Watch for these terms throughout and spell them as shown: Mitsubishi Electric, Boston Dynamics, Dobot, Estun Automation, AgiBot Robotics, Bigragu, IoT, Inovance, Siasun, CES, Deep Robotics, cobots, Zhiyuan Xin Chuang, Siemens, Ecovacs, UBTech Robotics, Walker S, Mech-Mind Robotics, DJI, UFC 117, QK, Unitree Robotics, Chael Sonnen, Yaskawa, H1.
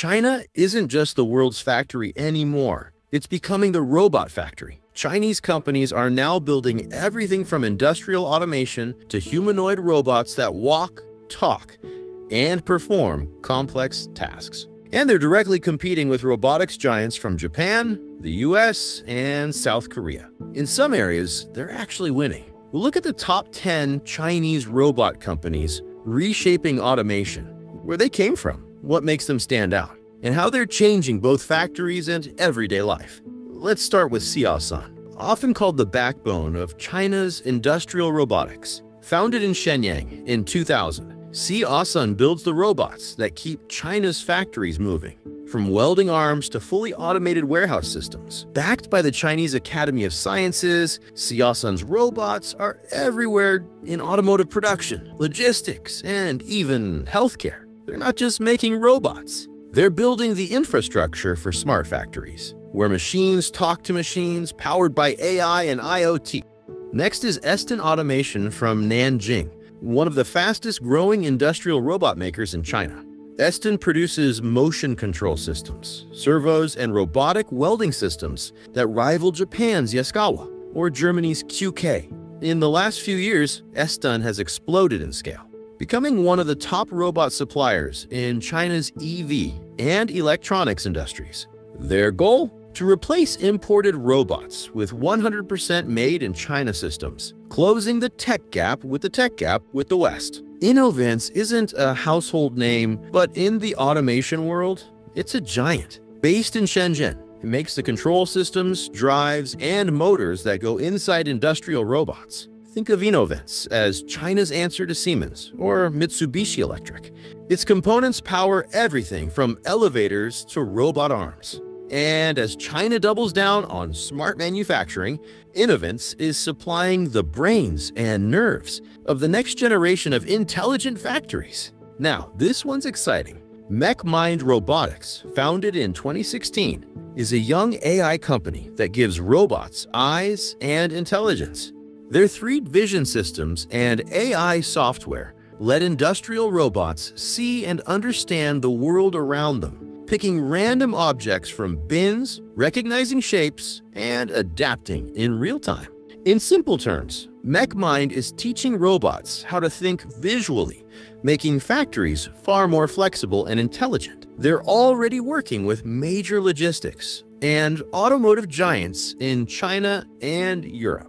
China isn't just the world's factory anymore. It's becoming the robot factory. Chinese companies are now building everything from industrial automation to humanoid robots that walk, talk, and perform complex tasks. And they're directly competing with robotics giants from Japan, the US, and South Korea. In some areas, they're actually winning. We'll look at the top 10 Chinese robot companies reshaping automation, where they came from, what makes them stand out, and how they're changing both factories and everyday life. Let's start with Siasun, often called the backbone of China's industrial robotics. Founded in Shenyang in 2000, Siasun builds the robots that keep China's factories moving, from welding arms to fully automated warehouse systems. Backed by the Chinese Academy of Sciences, Siasun's robots are everywhere in automotive production, logistics, and even healthcare. They're not just making robots. They're building the infrastructure for smart factories, where machines talk to machines powered by AI and IoT. Next is Estun Automation from Nanjing, one of the fastest growing industrial robot makers in China. Estun produces motion control systems, servos, and robotic welding systems that rival Japan's Yaskawa or Germany's QK. In the last few years, Estun has exploded in scale, becoming one of the top robot suppliers in China's EV and electronics industries. Their goal? To replace imported robots with 100% made in China systems, closing the tech gap with the West. Inovance isn't a household name, but in the automation world, it's a giant. Based in Shenzhen, it makes the control systems, drives, and motors that go inside industrial robots. Think of Inovance as China's answer to Siemens or Mitsubishi Electric. Its components power everything from elevators to robot arms. And as China doubles down on smart manufacturing, Inovance is supplying the brains and nerves of the next generation of intelligent factories. Now, this one's exciting. Mech-Mind Robotics, founded in 2016, is a young AI company that gives robots eyes and intelligence. Their 3D vision systems and AI software let industrial robots see and understand the world around them, picking random objects from bins, recognizing shapes, and adapting in real time. In simple terms, MechMind is teaching robots how to think visually, making factories far more flexible and intelligent. They're already working with major logistics and automotive giants in China and Europe.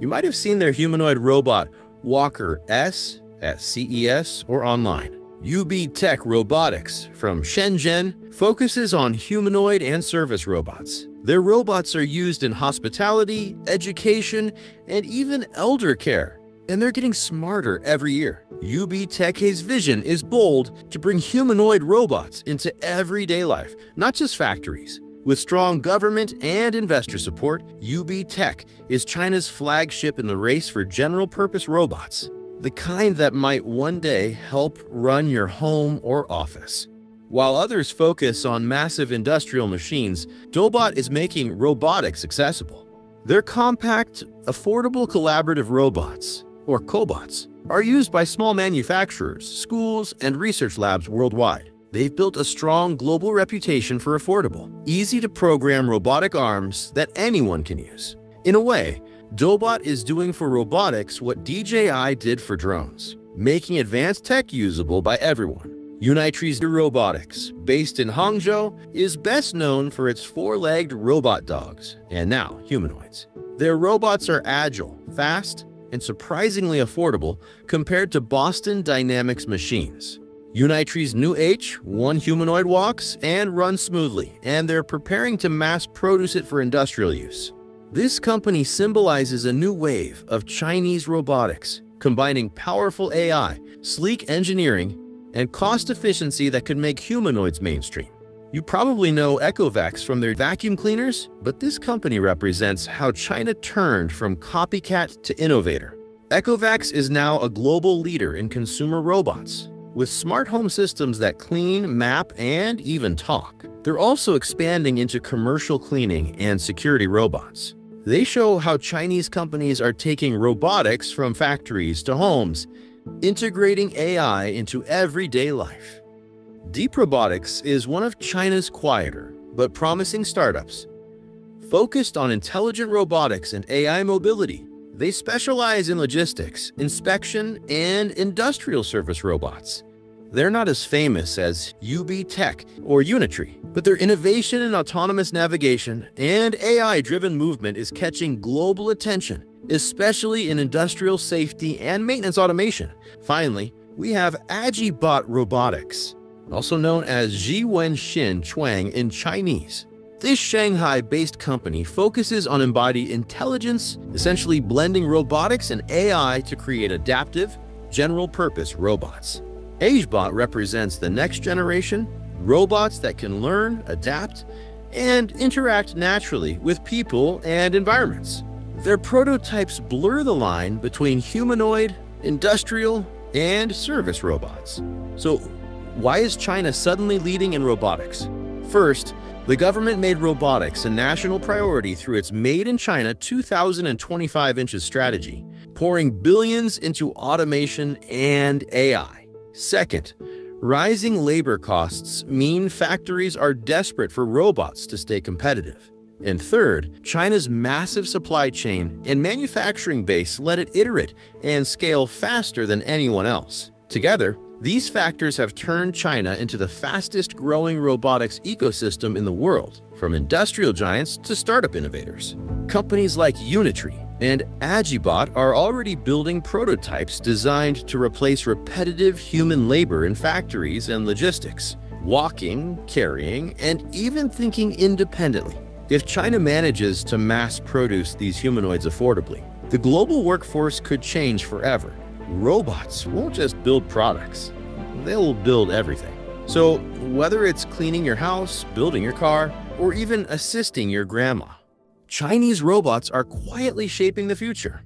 You might have seen their humanoid robot Walker S at CES or online. UBTech Robotics from Shenzhen focuses on humanoid and service robots. Their robots are used in hospitality, education, and even elder care, and they're getting smarter every year. UBTech's vision is bold to bring humanoid robots into everyday life, not just factories. With strong government and investor support, UBTech is China's flagship in the race for general-purpose robots, the kind that might one day help run your home or office. While others focus on massive industrial machines, Dobot is making robotics accessible. Their compact, affordable collaborative robots, or cobots, are used by small manufacturers, schools, and research labs worldwide. They've built a strong global reputation for affordable, easy-to-program robotic arms that anyone can use. In a way, Dobot is doing for robotics what DJI did for drones, making advanced tech usable by everyone. Unitree Robotics, based in Hangzhou, is best known for its four-legged robot dogs, and now humanoids. Their robots are agile, fast, and surprisingly affordable compared to Boston Dynamics machines. Unitree's new H1 humanoid walks and runs smoothly, and they're preparing to mass-produce it for industrial use. This company symbolizes a new wave of Chinese robotics, combining powerful AI, sleek engineering, and cost efficiency that could make humanoids mainstream. You probably know Ecovacs from their vacuum cleaners, but this company represents how China turned from copycat to innovator. Ecovacs is now a global leader in consumer robots, with smart home systems that clean, map, and even talk. They're also expanding into commercial cleaning and security robots. They show how Chinese companies are taking robotics from factories to homes, integrating AI into everyday life. Deep Robotics is one of China's quieter but promising startups. Focused on intelligent robotics and AI mobility, they specialize in logistics, inspection, and industrial service robots. They're not as famous as UBTech or Unitree, but their innovation in autonomous navigation and AI-driven movement is catching global attention, especially in industrial safety and maintenance automation. Finally, we have AgiBot Robotics, also known as Zhiyuan Xin Chuang in Chinese. This Shanghai-based company focuses on embodied intelligence, essentially blending robotics and AI to create adaptive, general-purpose robots. AgiBot represents the next generation, robots that can learn, adapt, and interact naturally with people and environments. Their prototypes blur the line between humanoid, industrial, and service robots. So, why is China suddenly leading in robotics? First, the government made robotics a national priority through its Made in China 2025 strategy, pouring billions into automation and AI. Second, rising labor costs mean factories are desperate for robots to stay competitive. And third, China's massive supply chain and manufacturing base let it iterate and scale faster than anyone else. Together, these factors have turned China into the fastest-growing robotics ecosystem in the world, from industrial giants to startup innovators. Companies like Unitree and AgiBot are already building prototypes designed to replace repetitive human labor in factories and logistics, walking, carrying, and even thinking independently. If China manages to mass-produce these humanoids affordably, the global workforce could change forever. Robots won't just build products, they'll build everything. So whether it's cleaning your house, building your car, or even assisting your grandma, Chinese robots are quietly shaping the future.